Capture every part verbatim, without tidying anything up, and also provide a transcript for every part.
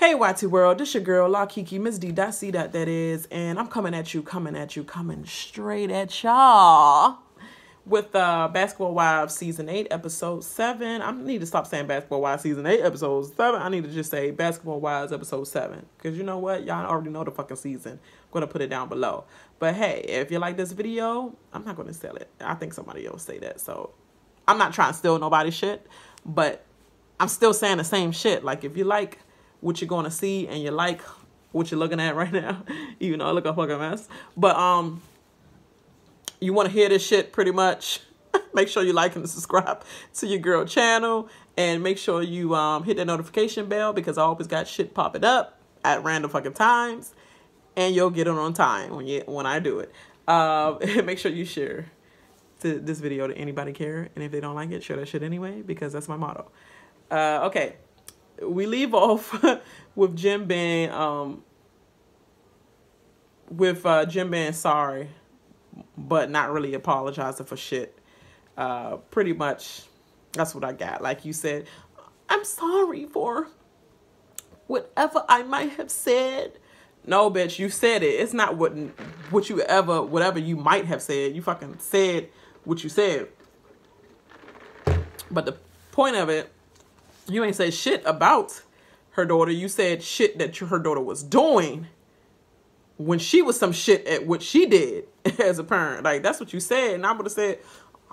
Hey Y T World, this your girl La Kiki, Miss D.Dot C.Dot that is, and I'm coming at you, coming at you, coming straight at y'all with uh, Basketball Wives Season eight, Episode seven. I need to stop saying Basketball Wives Season eight, Episode seven. I need to just say Basketball Wives Episode seven, because you know what? Y'all already know the fucking season. I'm going to put it down below. But hey, if you like this video, I'm not going to sell it. I think somebody else say that, so I'm not trying to steal nobody's shit, but I'm still saying the same shit. Like, if you like what you're going to see and you like what you're looking at right now, even though I look a fucking mess, but um, you want to hear this shit pretty much, make sure you like and subscribe to your girl channel, and make sure you um, hit that notification bell, because I always got shit popping up at random fucking times, and you'll get it on time when you when I do it. Uh, make sure you share to this video to anybody care, and if they don't like it, share that shit anyway, because that's my motto. Uh, okay. We leave off with Jim being, um, with uh, Jim being sorry, but not really apologizing for shit. Uh, pretty much, that's what I got. Like you said, I'm sorry for whatever I might have said. No, bitch, you said it. It's not what what you ever, whatever you might have said. You fucking said what you said. But the point of it, you ain't said shit about her daughter. You said shit that her daughter was doing when she was some shit at what she did as a parent. Like, that's what you said. And I would have said,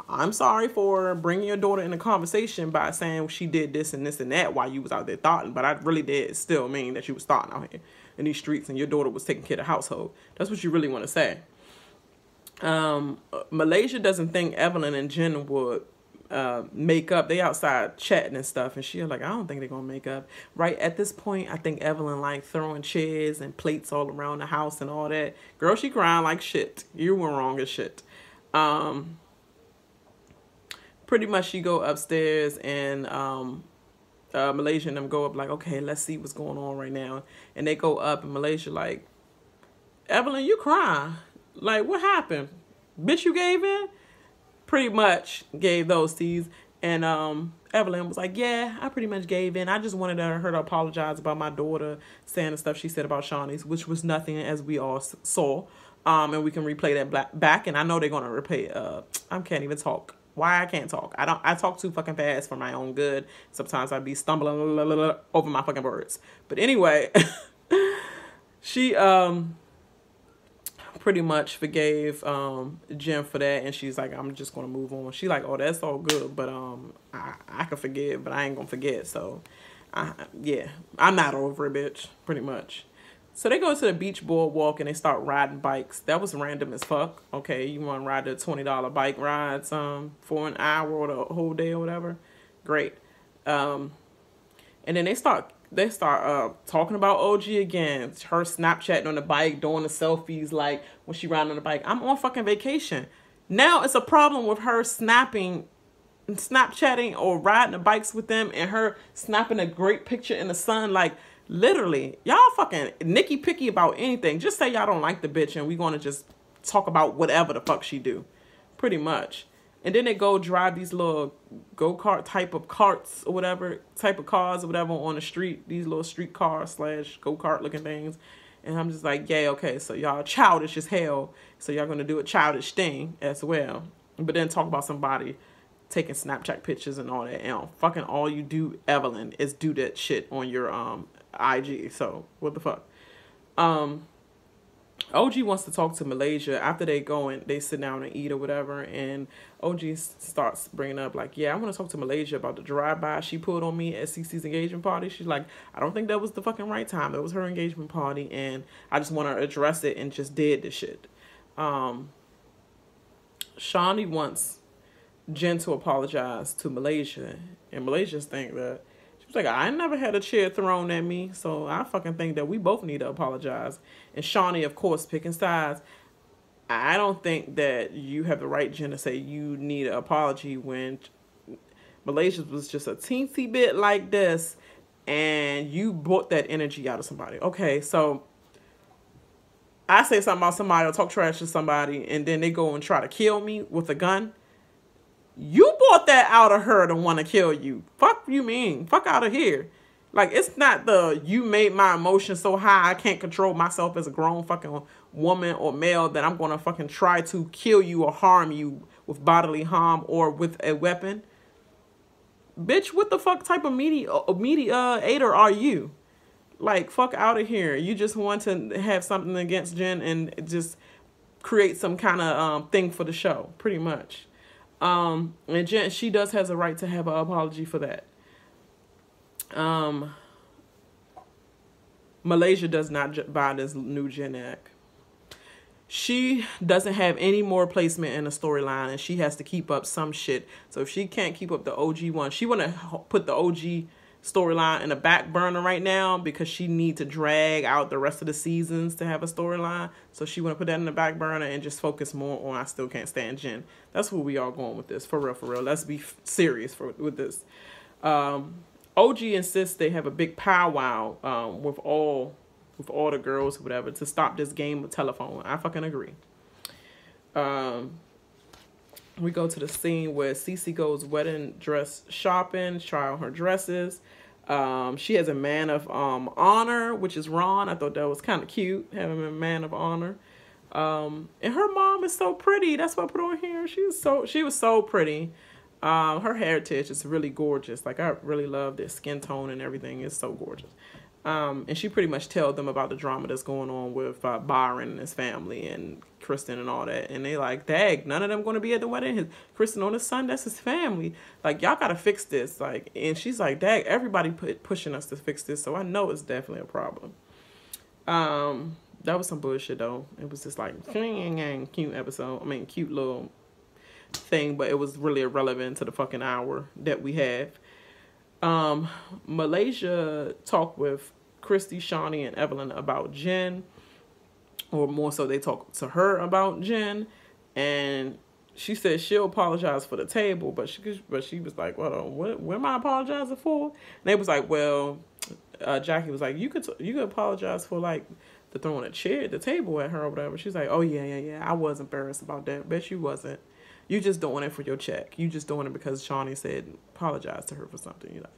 I'm sorry for bringing your daughter in a conversation by saying she did this and this and that while you was out there thoughting. But I really did still mean that you was thoughting out here in these streets and your daughter was taking care of the household. That's what you really want to say. Um, Malaysia doesn't think Evelyn and Jen would uh make up. They outside chatting and stuff, and she's like, I don't think they're gonna make up. Right at this point, I think Evelyn like throwing chairs and plates all around the house and all that. Girl, she crying like shit. You were wrong as shit. Um pretty much she go upstairs, and um uh Malaysia and them go up like, okay, let's see what's going on right now. And they go up, and Malaysia like, Evelyn, you crying, like what happened, bitch? You gave in. Pretty much gave those T's. And um, Evelyn was like, yeah, I pretty much gave in. I just wanted her to apologize about my daughter saying the stuff she said about Shaunie's, which was nothing, as we all saw. Um, and we can replay that black back. And I know they're going to replay. Uh, I can't even talk. Why I can't talk? I don't. I talk too fucking fast for my own good. Sometimes I'd be stumbling blah, blah, blah, over my fucking words. But anyway, she... um. pretty much forgave um Jen for that, and she's like, I'm just gonna move on. She like, oh, that's all good, but um I, I can forgive, but I ain't gonna forget. So I yeah, I'm not over it, bitch, pretty much. So they go to the beach boardwalk and they start riding bikes. That was random as fuck. Okay, you wanna ride the twenty dollar bike rides um for an hour or the whole day or whatever? Great. Um and then they start They start uh, talking about O G again. Her Snapchatting on the bike, doing the selfies, like when she riding on the bike. I'm on fucking vacation. Now it's a problem with her snapping, Snapchatting or riding the bikes with them, and her snapping a great picture in the sun. Like, literally, y'all fucking nicky-picky about anything. Just say y'all don't like the bitch and we gonna just talk about whatever the fuck she do. Pretty much. And then they go drive these little go-kart type of carts or whatever, type of cars or whatever on the street. These little street cars slash go-kart looking things. And I'm just like, yeah, okay, so y'all childish as hell. So y'all going to do a childish thing as well. But then talk about somebody taking Snapchat pictures and all that. And fucking all you do, Evelyn, is do that shit on your um I G. So what the fuck? Um... O G wants to talk to Malaysia after they go and they sit down and eat or whatever, and O G starts bringing up like, yeah, I want to talk to Malaysia about the drive-by she pulled on me at Cece's engagement party. She's like, I don't think that was the fucking right time. That was her engagement party, and I just want to address it, and just did this shit. Um, Shaunie wants Jen to apologize to Malaysia, and Malaysia's think that, she's like, I never had a chair thrown at me, so I fucking think that we both need to apologize. And Shaunie, of course, picking sides. I don't think that you have the right, Jen, to say you need an apology when Malaysia was just a teensy bit like this, and you brought that energy out of somebody. Okay, so I say something about somebody or talk trash to somebody, and then they go and try to kill me with a gun. You bought that out of her to want to kill you. Fuck you mean? Fuck out of here. Like, it's not the you made my emotions so high I can't control myself as a grown fucking woman or male that I'm going to fucking try to kill you or harm you with bodily harm or with a weapon. Bitch, what the fuck type of media mediator are you? Like, fuck out of here. You just want to have something against Jen and just create some kind of um, thing for the show, pretty much. Um, and Jen, she does has a right to have an apology for that. Um, Malaysia does not buy this new Jen act. She doesn't have any more placement in the storyline, and she has to keep up some shit. So if she can't keep up the O G one, she want to put the O G storyline in the back burner right now because she needs to drag out the rest of the seasons to have a storyline. So she want to put that in the back burner and just focus more on I Still Can't Stand Jen. That's where we are going with this. For real, for real. Let's be serious for, with this. Um, O G insists they have a big powwow um, with all... with all the girls, whatever, to stop this game of telephone. I fucking agree. Um, we go to the scene where Cece goes wedding dress shopping, try on her dresses. Um, she has a man of um, honor, which is Ron. I thought that was kind of cute, having a man of honor. Um, and her mom is so pretty. That's what I put on here. She was so, she was so pretty. Um, her heritage is really gorgeous. Like, I really love their skin tone and everything. It's so gorgeous. Um, and she pretty much tells them about the drama that's going on with uh, Byron and his family and Kristen and all that. And they like, dang, none of them going to be at the wedding. His, Kristen on his son, that's his family. Like, y'all got to fix this. Like, and she's like, dang, everybody put, pushing us to fix this. So I know it's definitely a problem. Um, that was some bullshit, though. It was just like, cute episode. I mean, cute little thing, but it was really irrelevant to the fucking hour that we have. Um, Malaysia talked with Christie, Shaunie, and Evelyn about Jen, or more so they talk to her about Jen, and she said she'll apologize for the table, but she but she was like, well, what, what am I apologizing for? And they was like, well, uh, Jackie was like, you could you could apologize for like the throwing a chair at the table at her or whatever. She's like, oh yeah yeah yeah, I was embarrassed about that. Bet you wasn't. You just doing it for your check. You just doing it because Shaunie said apologize to her for something. You like,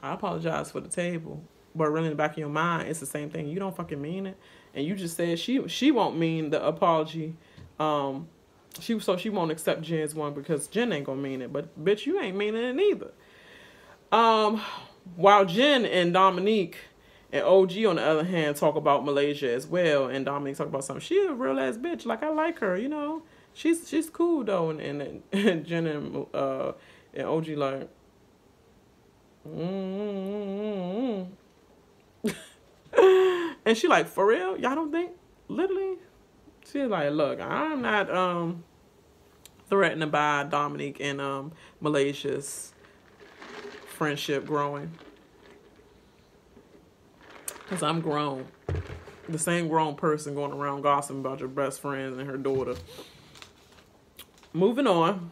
I apologize for the table. But really in the back of your mind, it's the same thing. You don't fucking mean it. And you just said she she won't mean the apology. Um, she So she won't accept Jen's one because Jen ain't gonna mean it. But bitch, you ain't meaning it neither. Um, while Jen and Dominique and O G on the other hand talk about Malaysia as well. And Dominique talk about something. She a real ass bitch. Like, I like her, you know. She's she's cool though, and and, and Jen and uh and O G like, mm, mm, mm, mm. And she like, for real, y'all don't think? Literally, she's like, look, I'm not um threatened by Dominique and um Malaysia's friendship growing, cause I'm grown, the same grown person going around gossiping about your best friend and her daughter. Moving on,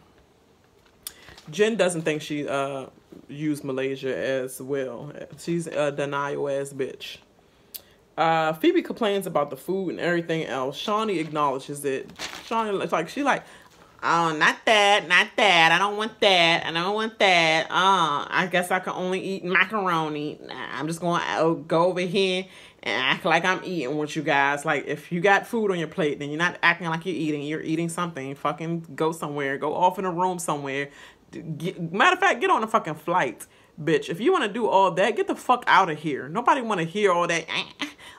Jen doesn't think she uh, used Malaysia as well. She's a denial-ass bitch. Uh, Phoebe complains about the food and everything else. Shaunie acknowledges it. Shaunie, it's like, she like, oh, not that, not that. I don't want that. I don't want that. Uh, I guess I can only eat macaroni. Nah, I'm just going to go over here and act like I'm eating with you guys. Like, if you got food on your plate, then you're not acting like you're eating. You're eating something. Fucking go somewhere. Go off in a room somewhere. Get, matter of fact, get on a fucking flight, bitch. If you want to do all that, get the fuck out of here. Nobody want to hear all that.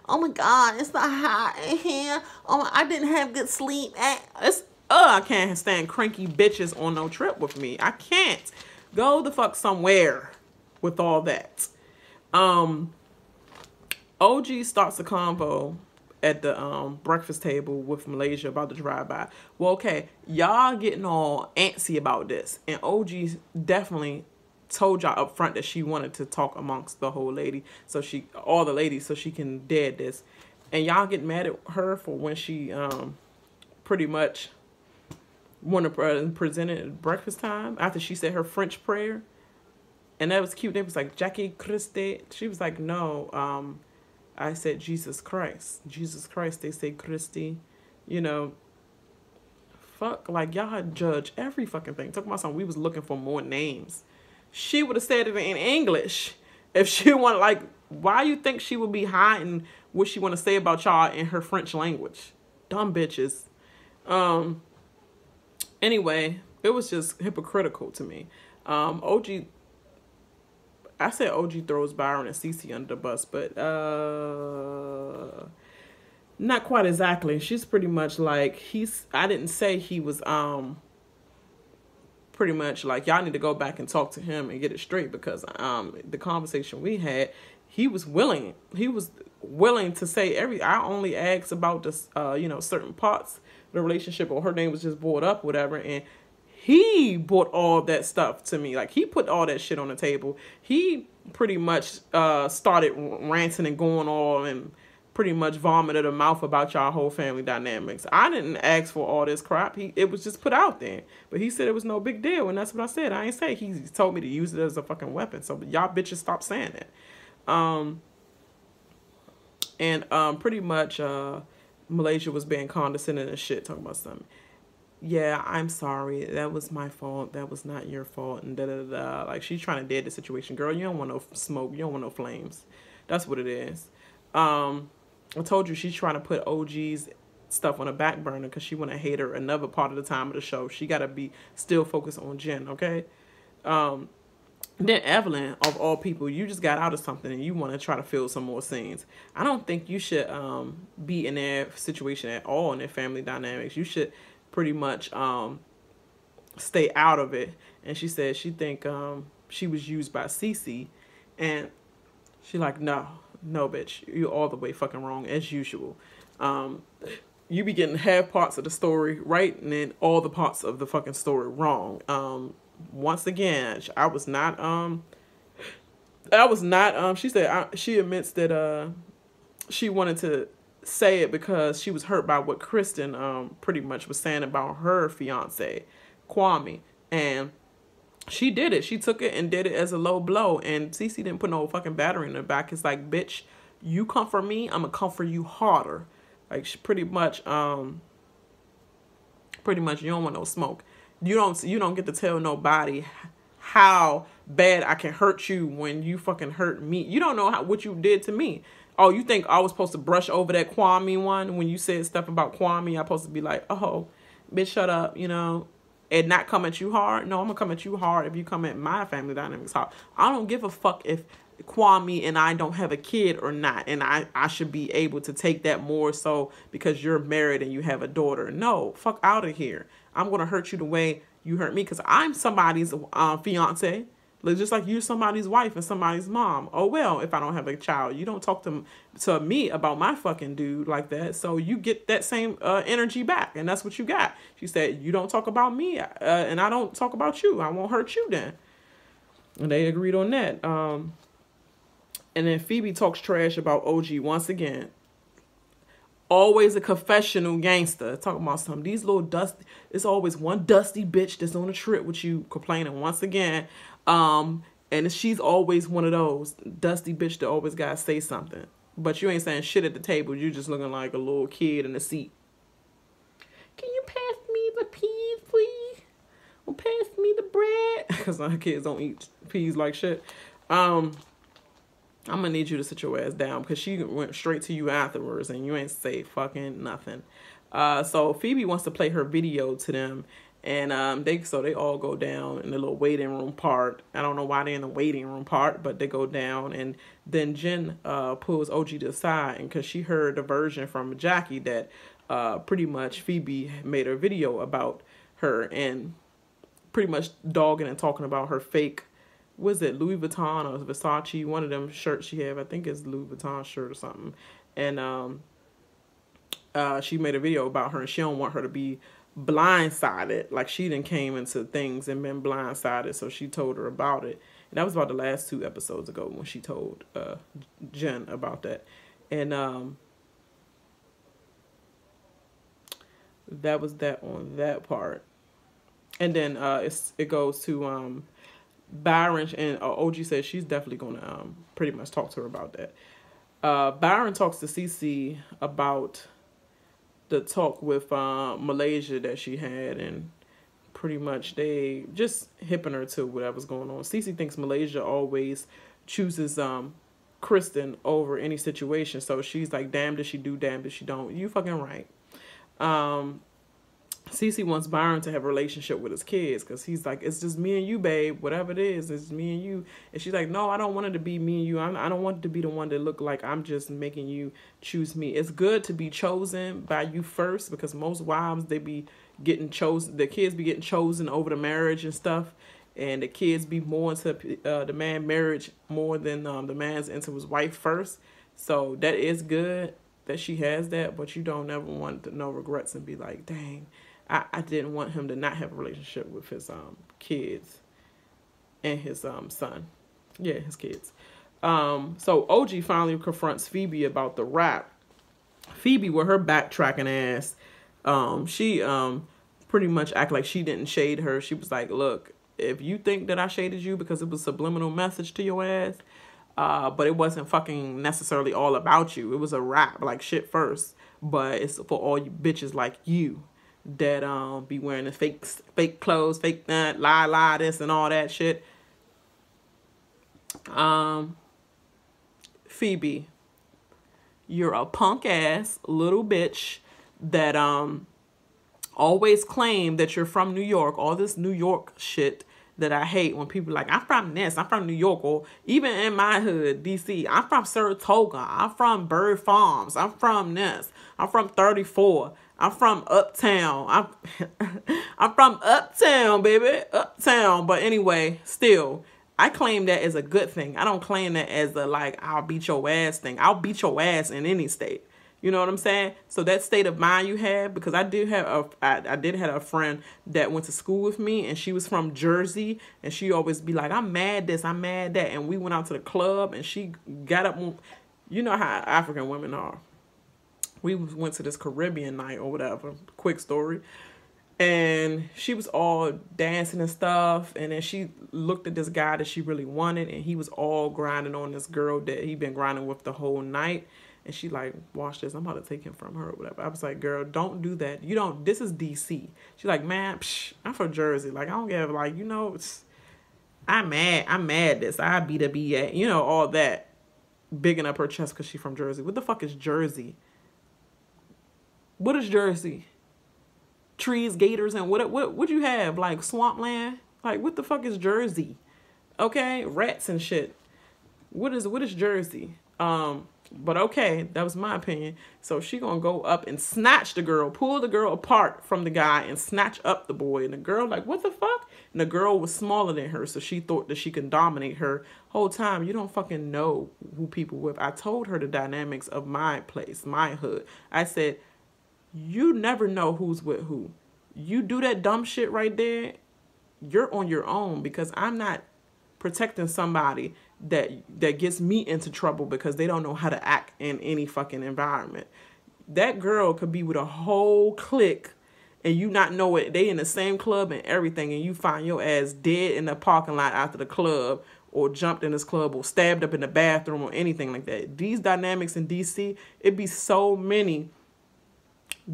Oh, my God. It's so hot in here. Oh, I didn't have good sleep. It's, uh, I can't stand cranky bitches on no trip with me. I can't. Go the fuck somewhere with all that. Um... O G starts a convo at the um, breakfast table with Malaysia about the drive-by. Well, okay, y'all getting all antsy about this. And O G definitely told y'all up front that she wanted to talk amongst the whole lady. So she, all the ladies, so she can dead this. And y'all get mad at her for when she um, pretty much wanted to present it at breakfast time after she said her French prayer. And that was cute. They was like, Jackie Christie. She was like, no, um... I said, Jesus Christ, Jesus Christ, they say Christie, you know, fuck, like, y'all judge every fucking thing. Talking about something, we was looking for more names. She would have said it in English, If she want, like, why you think she would be hiding what she want to say about y'all in her French language? Dumb bitches. Um, anyway, it was just hypocritical to me. Um, O G, I said O G throws Byron and Cece under the bus, but uh, not quite exactly. She's pretty much like, he's, I didn't say he was, um, pretty much like, y'all need to go back and talk to him and get it straight, because um, the conversation we had, he was willing, he was willing to say every, I only asked about this, uh, you know, certain parts of the relationship, or her name was just brought up, whatever, and he brought all that stuff to me. Like, he put all that shit on the table. He pretty much uh, started ranting and going on and pretty much vomited a mouth about y'all whole family dynamics. I didn't ask for all this crap. He, it was just put out there. But he said it was no big deal, and that's what I said. I ain't say he told me to use it as a fucking weapon. So y'all bitches stop saying that. Um, and um, pretty much uh, Malaysia was being condescending and shit, talking about something. Yeah, I'm sorry. That was my fault. That was not your fault. And da da da. Like, she's trying to dead the situation. Girl, you don't want no smoke. You don't want no flames. That's what it is. Um... I told you she's trying to put O G's stuff on a back burner because she want to hate her another part of the time of the show. She got to be still focused on Jen, okay? Um, then Evelyn, of all people, you just got out of something and you want to try to fill some more scenes. I don't think you should um, be in their situation at all, in their family dynamics. You should pretty much um, stay out of it. And she said she think um, she was used by Cece. And she like, no. No, bitch, you're all the way fucking wrong, as usual. Um, you be getting half parts of the story right, and then all the parts of the fucking story wrong. Um, once again, I was not, um, I was not, um, she said, I, she admits that, uh, she wanted to say it because she was hurt by what Kristen, um, pretty much was saying about her fiance, Kwame, and she did it. She took it and did it as a low blow. And Cece didn't put no fucking battery in her back. It's like, bitch, you comfort me, I'm going to comfort you harder. Like, she pretty much, um, pretty much, you don't want no smoke. You don't, you don't get to tell nobody how bad I can hurt you when you fucking hurt me. You don't know how, what you did to me. Oh, you think I was supposed to brush over that Kwame one? When you said stuff about Kwame, I'm supposed to be like, oh, bitch, shut up, you know? And not come at you hard? No, I'm going to come at you hard if you come at my family dynamics hard. I don't give a fuck if Kwame and I don't have a kid or not. And I, I should be able to take that more so because you're married and you have a daughter. No, fuck out of here. I'm going to hurt you the way you hurt me because I'm somebody's uh, fiance. Just like you're somebody's wife and somebody's mom. Oh, well, if I don't have a child, you don't talk to, to me about my fucking dude like that. So you get that same uh, energy back. And that's what you got. She said, you don't talk about me uh, and I don't talk about you. I won't hurt you then. And they agreed on that. Um, and then Phoebe talks trash about O G once again. Always a confessional gangster. Talking about some these little dusty. It's always one dusty bitch that's on a trip with you complaining once again. Um, and she's always one of those dusty bitch that always gotta say something. But you ain't saying shit at the table. You just looking like a little kid in the seat. Can you pass me the peas, please? Or pass me the bread? Because our kids don't eat peas like shit. Um, I'm gonna need you to sit your ass down because she went straight to you afterwards and you ain't say fucking nothing. Uh, so Phoebe wants to play her video to them. And um, they so they all go down in the little waiting room part. I don't know why they're in the waiting room part, but they go down. And then Jen uh, pulls O G to the side because she heard a version from Jackie that uh, pretty much Phoebe made a video about her and pretty much dogging and talking about her fake, was it Louis Vuitton or Versace? One of them shirts she have, I think it's Louis Vuitton shirt or something. And um, uh, she made a video about her and she don't want her to be blindsided, like she done came into things and been blindsided, so she told her about it. And that was about the last two episodes ago when she told uh Jen about that. And um that was that on that part. And then uh it's, it goes to um Byron and uh, O G says she's definitely gonna um pretty much talk to her about that. uh Byron talks to Cece about the talk with uh, Malaysia that she had, and pretty much they just hipping her to whatever's going on. Cece thinks Malaysia always chooses um Kristen over any situation. So she's like, damned if she do, damned if she don't. You fucking right. Um, Cece wants Byron to have a relationship with his kids because he's like, it's just me and you, babe. Whatever it is, it's me and you. And she's like, no, I don't want it to be me and you. I'm, I don't want it to be the one that look like I'm just making you choose me. It's good to be chosen by you first, because most wives, they be getting chosen. The kids be getting chosen over the marriage and stuff. And the kids be more into uh, the man marriage more than um, the man's into his wife first. So that is good that she has that. But you don't ever want to no regrets and be like, dang, I, I didn't want him to not have a relationship with his um kids and his um son. Yeah, his kids. Um, so O G finally confronts Phoebe about the rap. Phoebe, with her backtracking ass, um, she um pretty much act like she didn't shade her. She was like, look, if you think that I shaded you because it was a subliminal message to your ass, uh, but it wasn't fucking necessarily all about you. It was a rap, like shit first. But it's for all you bitches like you that um be wearing the fake fake clothes, fake that, lie, lie, this and all that shit. Um, Phoebe, you're a punk ass little bitch that um always claim that you're from New York. All this New York shit that I hate when people are like, I'm from this, I'm from New York, or even in my hood, D C, I'm from Saratoga, I'm from Burry Farms, I'm from this, I'm from thirty-four, I'm from Uptown, I'm, I'm from Uptown, baby, Uptown. But anyway, still, I claim that as a good thing. I don't claim that as a, like, I'll beat your ass thing. I'll beat your ass in any state. You know what I'm saying? So that state of mind you have, because I did have a, I, I did have a friend that went to school with me, and she was from Jersey, and she always be like, I'm mad this, I'm mad that. And we went out to the club, and she got up. You know how African women are. We went to this Caribbean night or whatever, quick story. And she was all dancing and stuff. And then she looked at this guy that she really wanted, and he was all grinding on this girl that he'd been grinding with the whole night. And she like, watch this, I'm about to take him from her or whatever. I was like, girl, don't do that. You don't, this is D C. She's like, man, psh, I'm from Jersey. Like, I don't give, like, you know, it's, I'm mad. I'm mad this. I beat a B A. You know, all that. Bigging up her chest because she's from Jersey. What the fuck is Jersey? What is Jersey? Trees, gators, and what what would you have? Like, swampland? Like, what the fuck is Jersey? Okay? Rats and shit. What is, what is Jersey? Um... But okay, that was my opinion. So she gonna go up and snatch the girl, pull the girl apart from the guy and snatch up the boy. And the girl like, what the fuck? And the girl was smaller than her, so she thought that she could dominate her. Whole time, you don't fucking know who people with. I told her the dynamics of my place, my hood. I said, you never know who's with who. You do that dumb shit right there, you're on your own, because I'm not protecting somebody that that gets me into trouble because they don't know how to act in any fucking environment. That girl could be with a whole clique and you not know it. They in the same club and everything, and you find your ass dead in the parking lot after the club, or jumped in this club, or stabbed up in the bathroom, or anything like that. These dynamics in D C, it'd be so many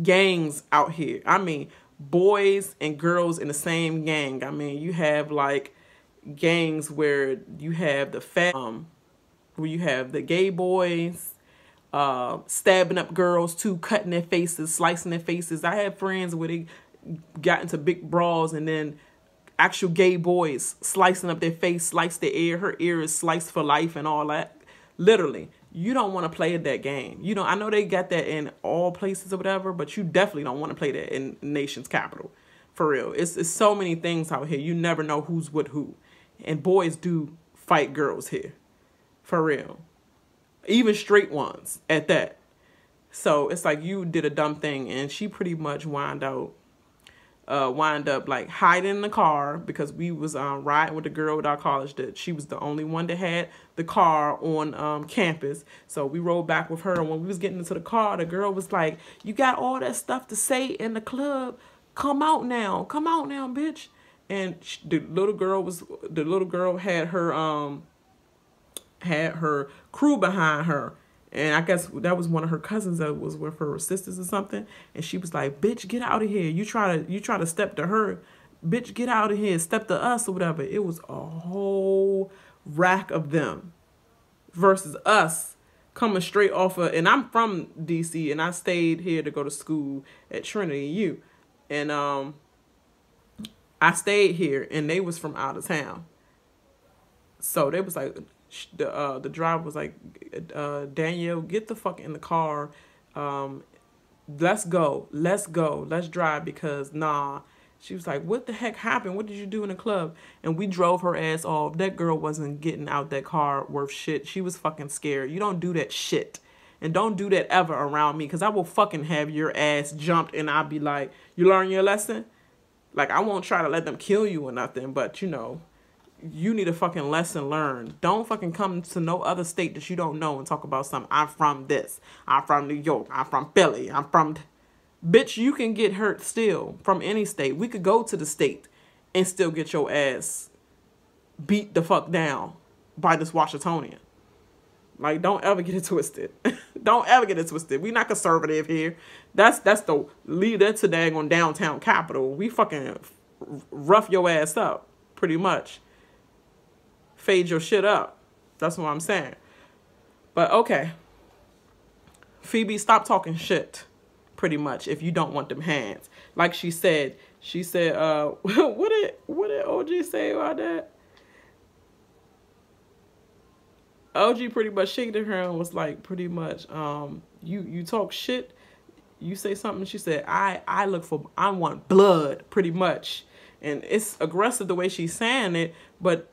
gangs out here. I mean, boys and girls in the same gang. I mean, you have like gangs where you have the fat, um, where you have the gay boys, uh, stabbing up girls too, cutting their faces, slicing their faces. I had friends where they got into big brawls, and then actual gay boys slicing up their face, slice their ear, her ear is sliced for life and all that. Literally, you don't want to play that game. You know, I know they got that in all places or whatever, but you definitely don't want to play that in nation's capital. For real, it's, it's so many things out here. You never know who's with who. And boys do fight girls here, for real. Even straight ones at that. So it's like, you did a dumb thing, and she pretty much wind out, uh, wind up like hiding in the car, because we was um, riding with a girl at our college that she was the only one that had the car on um, campus. So we rode back with her, and when we was getting into the car, the girl was like, "You got all that stuff to say in the club. Come out now, come out now, bitch." And she, the little girl was, the little girl had her, um, had her crew behind her. And I guess that was one of her cousins that was with her sisters or something. And she was like, "Bitch, get out of here. You try to, you try to step to her. Bitch, get out of here. Step to us," or whatever. It was a whole rack of them. versus us coming straight off of, and I'm from D C and I stayed here to go to school at Trinity U, and um, I stayed here and they was from out of town. So they was like, the uh, the driver was like, uh, Danielle, get the fuck in the car, um, let's go, let's go, let's drive, because nah. She was like, what the heck happened? What did you do in the club? And we drove her ass off. That girl wasn't getting out that car worth shit. She was fucking scared. You don't do that shit. And don't do that ever around me, because I will fucking have your ass jumped and I'll be like, you learn your lesson? Like, I won't try to let them kill you or nothing, but, you know, you need a fucking lesson learned. Don't fucking come to no other state that you don't know and talk about something. I'm from this. I'm from New York. I'm from Philly. I'm from... Bitch, you can get hurt still from any state. We could go to the state and still get your ass beat the fuck down by this Washingtonian. Like, don't ever get it twisted. Don't ever get it twisted. We not conservative here. That's that's the leader to dag on downtown Capitol. We fucking rough your ass up, pretty much. Fade your shit up. That's what I'm saying. But okay. Phoebe, stop talking shit. Pretty much, if you don't want them hands, like she said, she said, uh, what did what did O G say about that? O G pretty much shaking her and was like, pretty much, um, you you talk shit, you say something. She said, I I look for, I want blood, pretty much, and it's aggressive the way she's saying it, but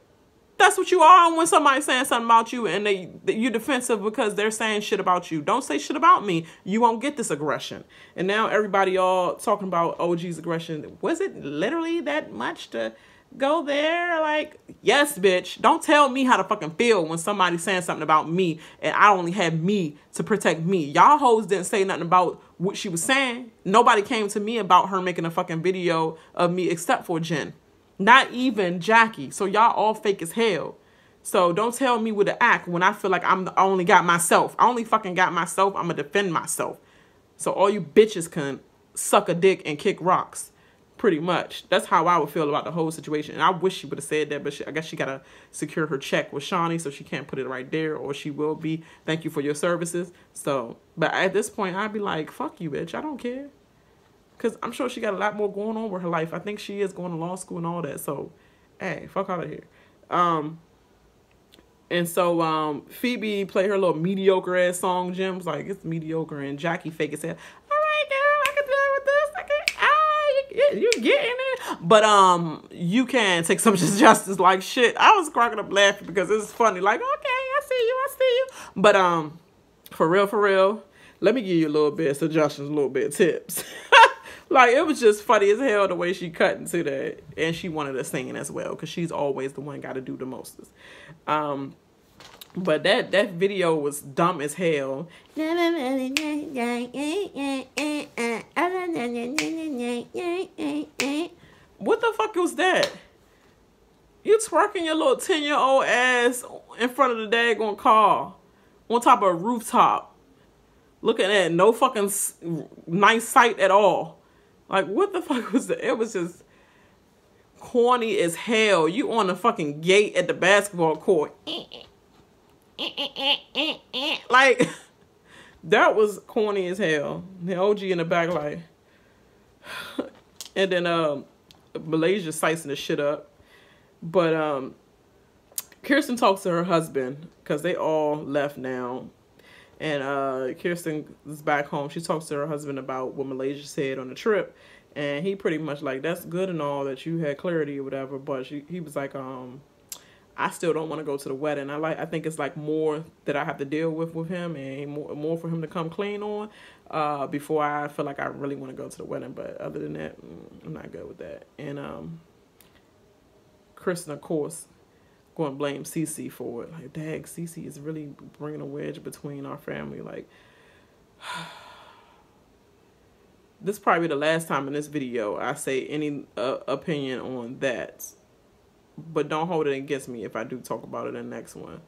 that's what you are when somebody's saying something about you and they you're defensive because they're saying shit about you. Don't say shit about me. You won't get this aggression. And now everybody all talking about O G's aggression. Was it literally that much to go there? Like, yes, bitch. Don't tell me how to fucking feel when somebody's saying something about me and I only have me to protect me. Y'all hoes didn't say nothing about what she was saying. Nobody came to me about her making a fucking video of me except for Jen. Not even Jackie. So y'all all fake as hell. So don't tell me what to act when I feel like I'm the only got myself. I only fucking got myself. I'm going to defend myself. So all you bitches can suck a dick and kick rocks. Pretty much. That's how I would feel about the whole situation. And I wish she would have said that, but she, I guess she got to secure her check with Shaunie, so she can't put it right there, or she will be. Thank you for your services. So, but at this point, I'd be like, fuck you, bitch. I don't care. Because I'm sure she got a lot more going on with her life. I think she is going to law school and all that. So, hey, fuck out of here. Um, and so um, Phoebe played her little mediocre-ass song. Jim was like, it's mediocre. And Jackie fake as hell. All right, girl, I can deal with this. I can, ah, you, you getting it. But um, you can take some justice like shit. I was cracking up laughing because it's funny. Like, okay, I see you, I see you. But um, for real, for real, let me give you a little bit of suggestions, a little bit of tips. Like, it was just funny as hell the way she cut into that. And she wanted to sing as well, because she's always the one got to do the mostest. Um, but that, that video was dumb as hell. What the fuck was that? You twerking your little ten-year-old ass in front of the daggone car on top of a rooftop. Looking at no fucking nice sight at all. Like, what the fuck was that? It was just corny as hell. You on the fucking gate at the basketball court. Like, that was corny as hell. The O G in the back, like. And then um, Malaysia sizing the shit up. But um, Kirsten talks to her husband, because they all left now. And uh, Kirsten is back home. She talks to her husband about what Malaysia said on the trip. And he pretty much like, that's good and all that you had clarity or whatever. But she, he was like, um, I still don't want to go to the wedding. I like, I think it's like more that I have to deal with with him and more, more for him to come clean on uh, before I feel like I really want to go to the wedding. But other than that, I'm not good with that. And um, Kirsten, of course, going to blame Cece for it. Like, dag, Cece is really bringing a wedge between our family. Like, this is probably the last time in this video I say any uh, opinion on that. But don't hold it against me if I do talk about it in the next one.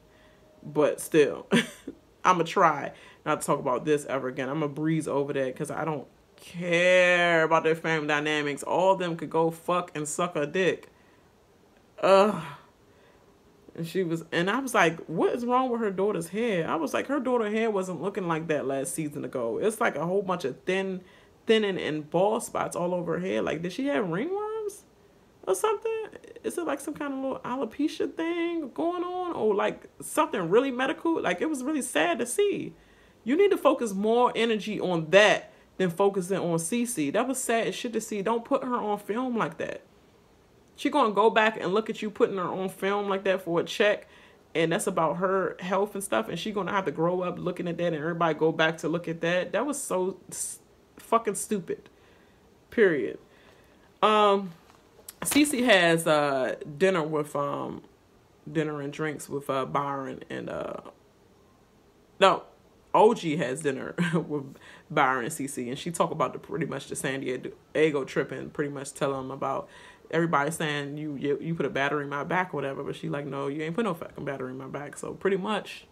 But still, I'm going to try not to talk about this ever again. I'm going to breeze over that because I don't care about their family dynamics. All of them could go fuck and suck a dick. Ugh. And she was, and I was like, what is wrong with her daughter's hair? I was like, her daughter's hair wasn't looking like that last season ago. It's like a whole bunch of thin, thinning and bald spots all over her hair. Like, did she have ringworms or something? Is it like some kind of little alopecia thing going on, or like something really medical? Like, it was really sad to see. You need to focus more energy on that than focusing on Cece. That was sad shit to see. Don't put her on film like that. She gonna go back and look at you putting her on film like that for a check, and that's about her health and stuff, and she gonna have to grow up looking at that, and everybody go back to look at that. That was so fucking stupid, period. Um, Cece has uh, dinner with, um, dinner and drinks with uh, Byron and, uh, no, O G has dinner with Byron and Cece, and she talk about the, pretty much the San Diego trip, and pretty much tell him about everybody saying you, you you put a battery in my back or whatever, but she like, no, you ain't put no fucking battery in my back. So pretty much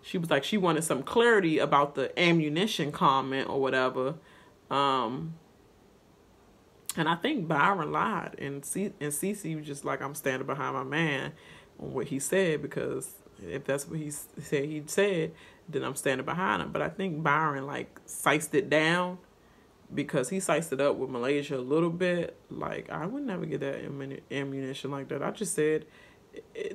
she was like, she wanted some clarity about the ammunition comment or whatever, um and I think Byron lied, and C and Cece was just like, I'm standing behind my man on what he said, because if that's what he said he said, then I'm standing behind him. But I think Byron like sized it down, because he sized it up with Malaysia a little bit. Like, I would never get that ammunition like that. I just said,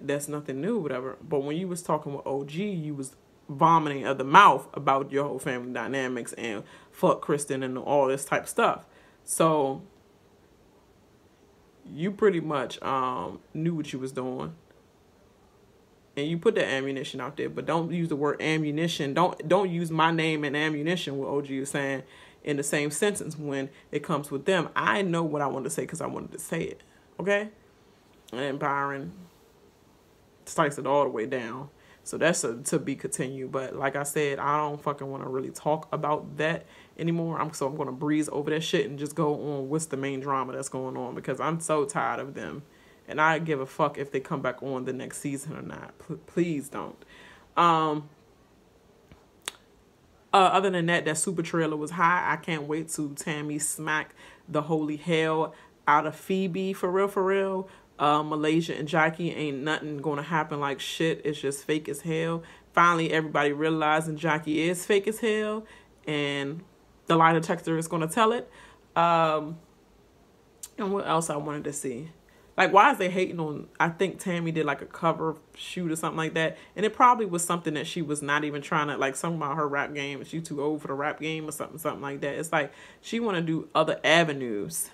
that's nothing new, whatever. But when you was talking with O G, you was vomiting of the mouth about your whole family dynamics and fuck Kristen and all this type of stuff. So you pretty much um, knew what you was doing, and you put the ammunition out there. But don't use the word ammunition. Don't, don't use my name and ammunition, what O G is saying, in the same sentence when it comes with them. I know what I wanted to say because I wanted to say it, okay? And Byron sliced it all the way down. So that's a, to be continued. But like I said, I don't fucking want to really talk about that anymore. I'm So I'm going to breeze over that shit and just go on what's the main drama that's going on, because I'm so tired of them. And I give a fuck if they come back on the next season or not. P please don't. Um... Uh, other than that, that super trailer was high. I can't wait to Tami smack the holy hell out of Phoebe, for real, for real. Uh, Malaysia and Jackie, ain't nothing gonna happen like shit. It's just fake as hell. Finally, everybody realizing Jackie is fake as hell, and the lie detector is gonna tell it. Um, and what else I wanted to see? Like, why is they hating on, I think Tami did like a cover shoot or something like that, and it probably was something that she was not even trying to, like something about her rap game, and she too old for the rap game or something, something like that. It's like, she want to do other avenues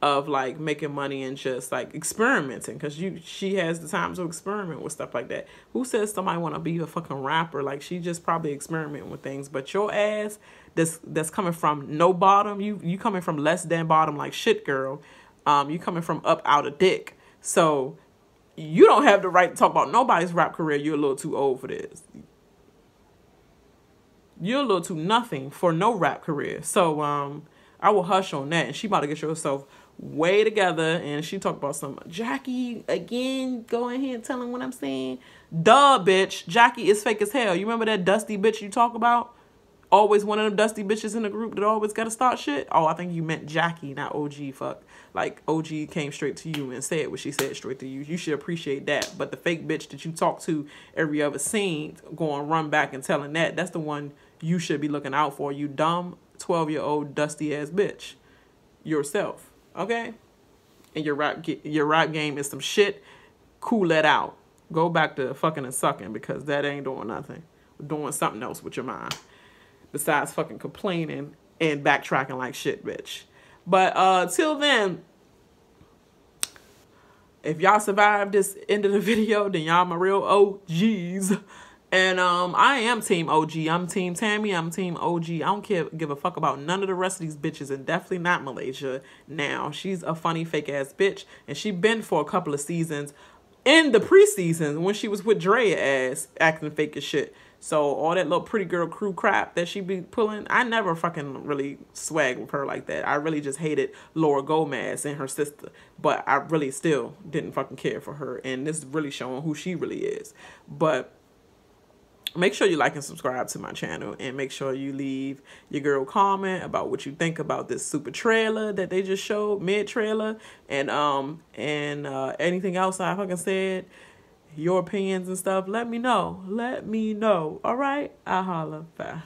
of like making money and just like experimenting, because you she has the time to experiment with stuff like that. Who says somebody want to be a fucking rapper? Like, she just probably experimenting with things, but your ass that's, that's coming from no bottom, you, you coming from less than bottom, like shit, girl. Um, you're coming from up out of dick. So you don't have the right to talk about nobody's rap career. You're a little too old for this. You're a little too nothing for no rap career. So um, I will hush on that. And she about to get herself way together. And she talked about some Jackie again, going here and telling what I'm saying. Duh, bitch. Jackie is fake as hell. You remember that dusty bitch you talk about? Always one of them dusty bitches in the group that always got to start shit. Oh, I think you meant Jackie, not O G, fuck. Like, O G came straight to you and said what she said straight to you. You should appreciate that. But the fake bitch that you talk to every other scene, going run back and telling that, that's the one you should be looking out for. You dumb twelve-year-old dusty-ass bitch. Yourself, okay? And your rap, your rap game is some shit. Cool that out. Go back to fucking and sucking, because that ain't doing nothing. Doing something else with your mind, besides fucking complaining and backtracking like shit, bitch. But uh, till then, if y'all survived this end of the video, then y'all my real O Gs. And um, I am Team O G. I'm Team Tami. I'm Team O G. I don't care, give a fuck about none of the rest of these bitches, and definitely not Malaysia now. She's a funny, fake-ass bitch, and she been for a couple of seasons in the preseason when she was with Drea ass, acting fake as shit. So all that little pretty girl crew crap that she be pulling, I never fucking really swag with her like that. I really just hated Laura Gomez and her sister, but I really still didn't fucking care for her. And this is really showing who she really is. But make sure you like and subscribe to my channel, and make sure you leave your girl comment about what you think about this super trailer that they just showed, mid trailer, and um and uh, anything else I fucking said. your opinions and stuff, let me know. Let me know. All right? I'll holla. Bye.